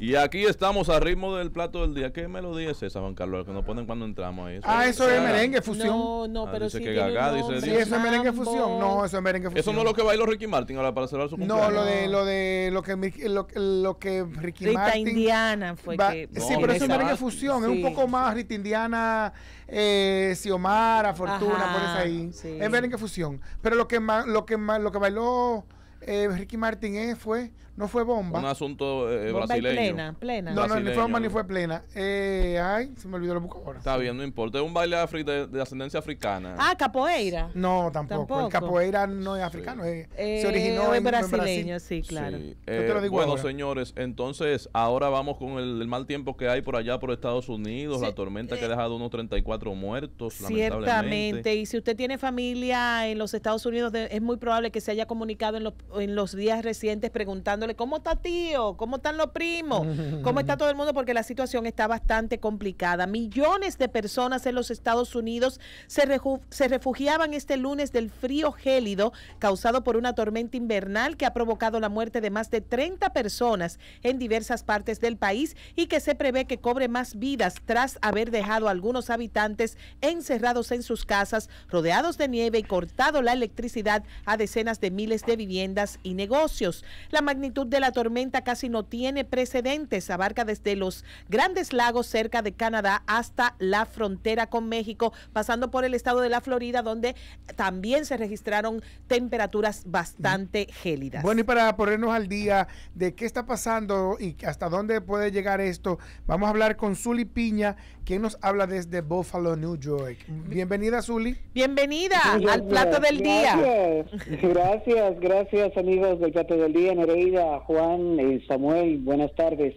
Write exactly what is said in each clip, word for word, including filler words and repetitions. Y aquí estamos al ritmo del plato del día. ¿Qué melodía es esa, Juan Carlos? Que nos ponen cuando entramos ahí. Ah, eso es merengue fusión. No, no, ah, pero dice sí que Gaga, dice, dice, sí, eso es merengue fusión. No, eso es merengue fusión. Eso no es lo que bailó Ricky Martin ahora para celebrar su cumpleaños. No, lo de lo de lo que lo, lo que Ricky Rita Martin. Rita Indiana fue va, que no, sí, pero eso es merengue fusión, sí. Es un poco más Rita Indiana, eh, Xiomara, Fortuna, ajá, por eso ahí. Sí. Es merengue fusión. Pero lo que lo que lo que bailó Eh, Ricky Martin eh, fue, no fue bomba. Un asunto eh, bomba brasileño. Plena, plena. No, no, ni fue bomba ni fue plena. Eh, ay, se me olvidó lo busco ahora. Está bien, no importa. Es un baile de, de ascendencia africana. Ah, capoeira. No, tampoco. ¿Tampoco? El capoeira no es africano. Sí. Eh, eh, se originó en brasileño, en sí, claro. Sí. Eh, Yo te lo digo bueno, ahora. Señores, entonces ahora vamos con el, el mal tiempo que hay por allá, por Estados Unidos, sí, la tormenta eh, que ha dejado unos treinta y cuatro muertos, ciertamente, lamentablemente. Y si usted tiene familia en los Estados Unidos, de, es muy probable que se haya comunicado en los en los días recientes preguntándole cómo está tío, cómo están los primos, cómo está todo el mundo, porque la situación está bastante complicada. Millones de personas en los Estados Unidos se, se refugiaban este lunes del frío gélido causado por una tormenta invernal que ha provocado la muerte de más de treinta personas en diversas partes del país y que se prevé que cobre más vidas tras haber dejado a algunos habitantes encerrados en sus casas, rodeados de nieve y cortado la electricidad a decenas de miles de viviendas y negocios. La magnitud de la tormenta casi no tiene precedentes, abarca desde los Grandes Lagos cerca de Canadá hasta la frontera con México, pasando por el estado de la Florida, donde también se registraron temperaturas bastante gélidas. Bueno, y para ponernos al día de qué está pasando y hasta dónde puede llegar esto, vamos a hablar con Zuli Piña, quien nos habla desde Buffalo, New York. Bienvenida, Zuli. Bienvenida gracias, al Plato del gracias, Día. Gracias, gracias. Amigos del Plato del Día, Nereida, Juan, eh, Samuel, buenas tardes.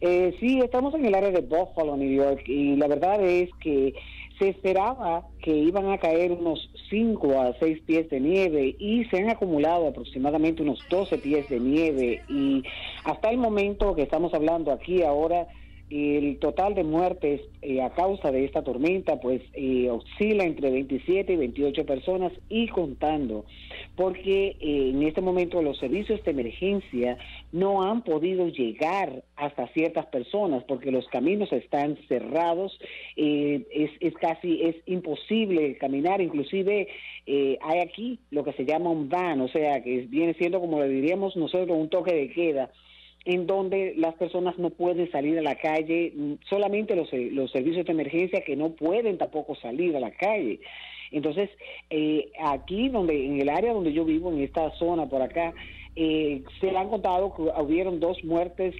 Eh, sí, estamos en el área de Buffalo, New York, y la verdad es que se esperaba que iban a caer unos cinco a seis pies de nieve y se han acumulado aproximadamente unos doce pies de nieve, y hasta el momento que estamos hablando aquí ahora, el total de muertes eh, a causa de esta tormenta pues eh, oscila entre veintisiete y veintiocho personas y contando, porque eh, en este momento los servicios de emergencia no han podido llegar hasta ciertas personas porque los caminos están cerrados, eh, es, es casi es imposible caminar, inclusive eh, hay aquí lo que se llama un ban, o sea que viene siendo como le diríamos nosotros un toque de queda, en donde las personas no pueden salir a la calle, solamente los, los servicios de emergencia que no pueden tampoco salir a la calle. Entonces, eh, aquí donde en el área donde yo vivo, en esta zona por acá, eh, se le han contado que hubieron dos muertes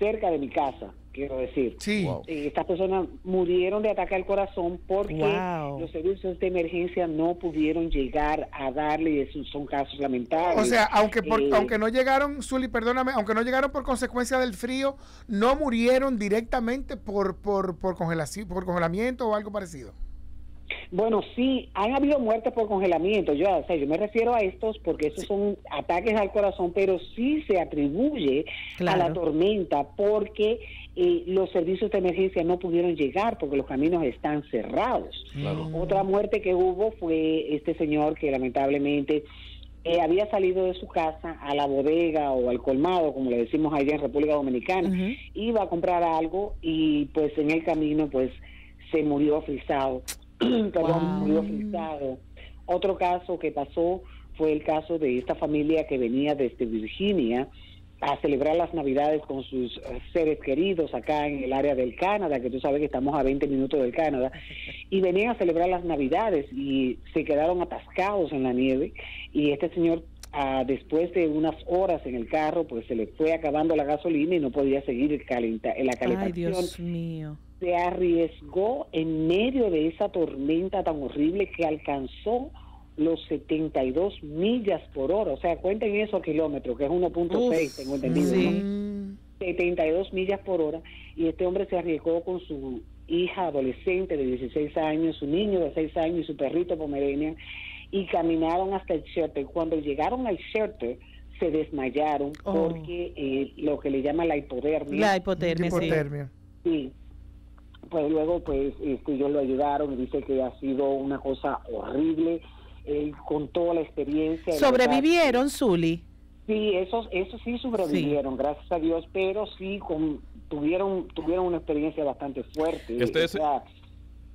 cerca de mi casa, quiero decir. Sí. Wow. Eh, estas personas murieron de ataque al corazón porque wow, los servicios de emergencia no pudieron llegar a darle, y esos son casos lamentables. O sea, aunque por, eh, aunque no llegaron, Zuli, perdóname, aunque no llegaron por consecuencia del frío, no murieron directamente por, por, por, congelación, por congelamiento o algo parecido. Bueno, sí, han habido muertes por congelamiento, yo, o sea, yo me refiero a estos porque esos son ataques al corazón, pero sí se atribuye claro, a la tormenta porque eh, los servicios de emergencia no pudieron llegar porque los caminos están cerrados. Claro. Otra muerte que hubo fue este señor que lamentablemente eh, había salido de su casa a la bodega o al colmado, como le decimos allá en República Dominicana, uh-huh, iba a comprar algo y pues en el camino pues se murió frisado. Wow. Otro caso que pasó fue el caso de esta familia que venía desde Virginia a celebrar las Navidades con sus seres queridos acá en el área del Canadá, que tú sabes que estamos a veinte minutos del Canadá, y venían a celebrar las Navidades y se quedaron atascados en la nieve y este señor ah, después de unas horas en el carro pues se le fue acabando la gasolina y no podía seguir el calenta la calefacción. Ay, Dios mío. Se arriesgó en medio de esa tormenta tan horrible que alcanzó los setenta y dos millas por hora. O sea, cuenten eso a kilómetros, que es uno punto seis, tengo entendido. Sí. ¿No? setenta y dos millas por hora. Y este hombre se arriesgó con su hija adolescente de dieciséis años, su niño de seis años y su perrito pomerania. Y caminaron hasta el shelter. Cuando llegaron al shelter, se desmayaron oh, porque eh, lo que le llaman la hipotermia. La hipotermia, hipotermia. Sí. Sí. Pues luego pues este, ellos lo ayudaron y dice que ha sido una cosa horrible, él contó la experiencia. ¿Sobrevivieron, Zuli? Sí, esos, esos sí sobrevivieron, sí, gracias a Dios, pero sí con, tuvieron tuvieron una experiencia bastante fuerte. Este, o sea,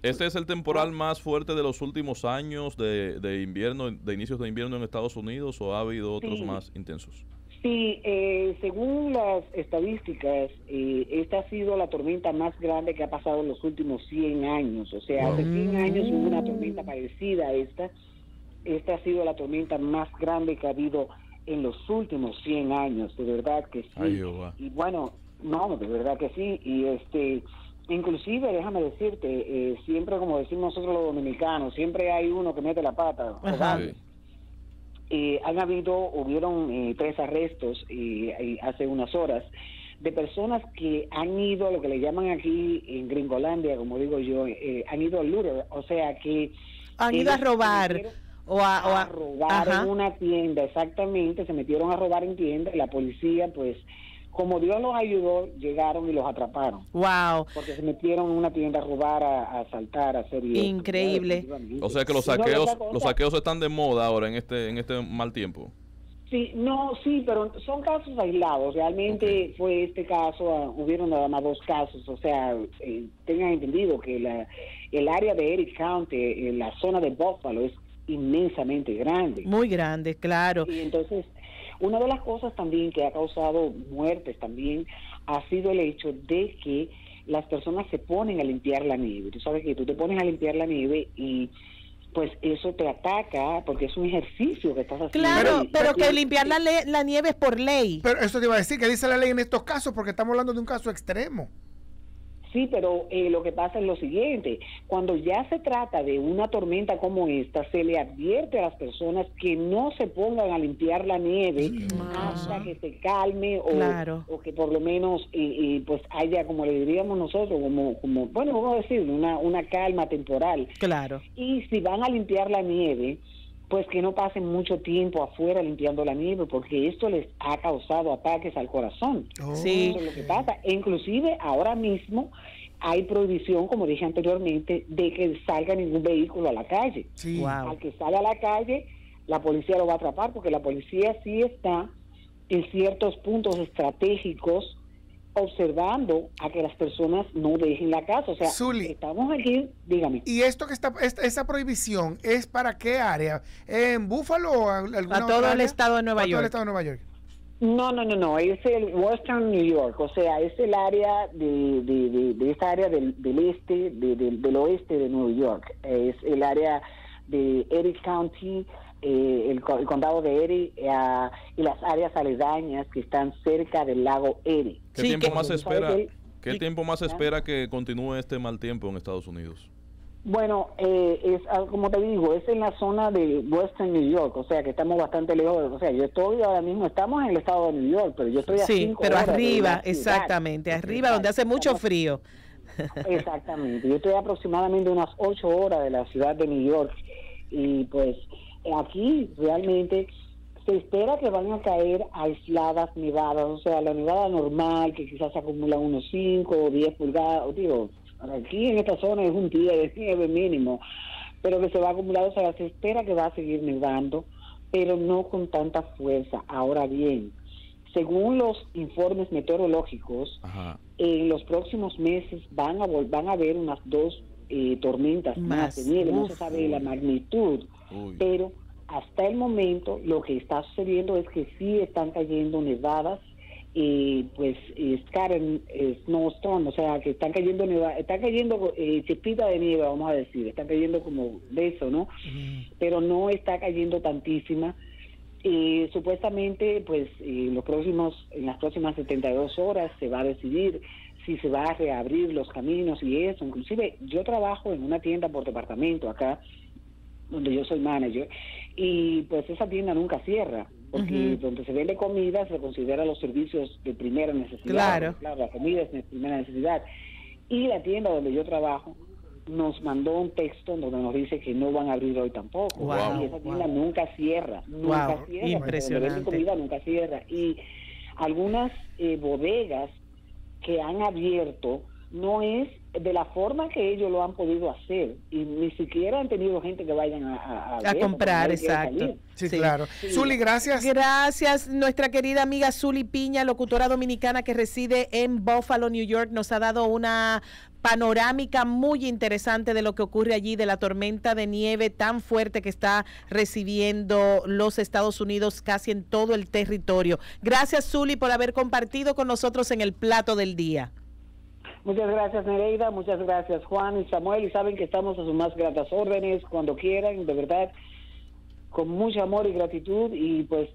es, este es el temporal más fuerte de los últimos años de, de invierno, de inicios de invierno en Estados Unidos, ¿o ha habido otros sí, más intensos? Sí, eh, según las estadísticas, eh, esta ha sido la tormenta más grande que ha pasado en los últimos cien años. O sea, wow, hace cien años hubo una tormenta parecida a esta. Esta ha sido la tormenta más grande que ha habido en los últimos cien años, de verdad que sí. Ay, y bueno, no, de verdad que sí. Y este, inclusive, déjame decirte, eh, siempre, como decimos nosotros los dominicanos, siempre hay uno que mete la pata. Sí. Eh, han habido, hubieron eh, tres arrestos eh, hace unas horas de personas que han ido, lo que le llaman aquí en Gringolandia, como digo yo, eh, han ido al looter, o sea que... Han ido a robar... O a, o a, a robar, ajá, en una tienda, exactamente, se metieron a robar en tienda y la policía, pues, como Dios los ayudó, llegaron y los atraparon. Wow. Porque se metieron en una tienda a robar, a, a asaltar, a hacer... Increíble. Esto, o sea que los saqueos, no, los saqueos están de moda ahora en este, en este mal tiempo. Sí, no, sí, pero son casos aislados. Realmente, okay, fue este caso, uh, hubieron nada más dos casos. O sea, eh, tengan entendido que la, el área de Erie County, eh, la zona de Buffalo, es inmensamente grande. Muy grande, claro. Y entonces, una de las cosas también que ha causado muertes también ha sido el hecho de que las personas se ponen a limpiar la nieve. Tú sabes que tú te pones a limpiar la nieve y pues eso te ataca porque es un ejercicio que estás haciendo. Claro, pero, pero que limpiar la, le la nieve es por ley. Pero eso te iba a decir, que dice la ley en estos casos, porque estamos hablando de un caso extremo. Sí, pero eh, lo que pasa es lo siguiente, cuando ya se trata de una tormenta como esta, se le advierte a las personas que no se pongan a limpiar la nieve, ah, hasta que se calme, o, claro, o que por lo menos y, y pues haya, como le diríamos nosotros, como, como bueno, vamos a decir, una, una calma temporal. Claro. Y si van a limpiar la nieve, pues que no pasen mucho tiempo afuera limpiando la nieve, porque esto les ha causado ataques al corazón. Oh, sí. Eso es lo que pasa. E inclusive ahora mismo hay prohibición, como dije anteriormente, de que salga ningún vehículo a la calle. Sí. Wow. Al que sale a la calle, la policía lo va a atrapar, porque la policía sí está en ciertos puntos estratégicos observando a que las personas no dejen la casa. O sea, Zuli, estamos aquí, dígame. ¿Y esto que está, esta, esa prohibición es para qué área? ¿En Buffalo o alguna a todo otra el área? Estado de Nueva York. Todo el estado de Nueva York. No, no, no, no, es el Western New York, o sea, es el área de, de, de, de esta área del, del este, de, del, del oeste de Nueva York, es el área de Erie County, eh, el, el condado de Erie, eh, y las áreas aledañas que están cerca del lago Erie. ¿Qué sí, tiempo que, más espera, que, ¿qué y, tiempo más espera que continúe este mal tiempo en Estados Unidos? Bueno, eh, es como te digo, es en la zona de Western New York, o sea que estamos bastante lejos. O sea, yo estoy ahora mismo, estamos en el estado de New York, pero yo estoy a sí, cinco pero horas arriba, de exactamente, arriba donde hace mucho frío. Exactamente, yo estoy aproximadamente unas ocho horas de la ciudad de New York y pues aquí realmente se espera que van a caer aisladas nevadas, o sea, la nevada normal que quizás acumula unos cinco o diez pulgadas, digo, aquí en esta zona es un día de nieve mínimo, pero que se va acumulando, o sea, se espera que va a seguir nevando, pero no con tanta fuerza. Ahora bien, según los informes meteorológicos, ajá, en los próximos meses van a van a haber unas dos eh, tormentas más, más de nieve, no se sabe la magnitud, uy, pero hasta el momento lo que está sucediendo es que sí están cayendo nevadas, eh, pues eh, scattering, eh, snowstorm, o sea que están cayendo neva están cayendo eh, chispita de nieve, vamos a decir, están cayendo como de eso, ¿no? Mm. Pero no está cayendo tantísima. Eh, supuestamente, pues eh, los próximos, en las próximas setenta y dos horas se va a decidir si se va a reabrir los caminos y eso. Inclusive yo trabajo en una tienda por departamento acá, donde yo soy manager, y pues esa tienda nunca cierra, porque uh-huh, donde se vende comida se considera los servicios de primera necesidad. Claro. Claro, la comida es de primera necesidad. Y la tienda donde yo trabajo nos mandó un texto donde nos dice que no van a abrir hoy tampoco. Wow. Y esa tienda wow, nunca cierra, nunca wow, cierra. Impresionante. Donde vende comida nunca cierra. Y algunas eh, bodegas que han abierto no es de la forma que ellos lo han podido hacer, y ni siquiera han tenido gente que vayan a, a, a, a comprar, exacto. Sí, sí, claro. Sí. Zuli, gracias. Gracias. Nuestra querida amiga Zuli Piña, locutora dominicana que reside en Buffalo, New York, nos ha dado una panorámica muy interesante de lo que ocurre allí, de la tormenta de nieve tan fuerte que está recibiendo los Estados Unidos casi en todo el territorio. Gracias, Zuli, por haber compartido con nosotros en el Plato del Día. Muchas gracias, Nereida, muchas gracias, Juan y Samuel, y saben que estamos a sus más gratas órdenes cuando quieran, de verdad, con mucho amor y gratitud, y pues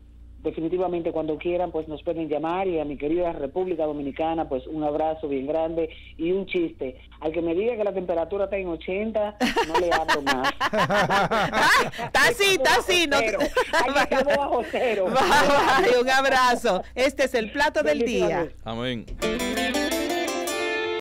definitivamente cuando quieran pues nos pueden llamar. Y a mi querida República Dominicana, pues un abrazo bien grande y un chiste: al que me diga que la temperatura está en ochenta, no le hablo más. Está así, está así, no te... Aquí estamos bajo cero. Bye, bye. Un abrazo. Este es el Plato del Día. Amén.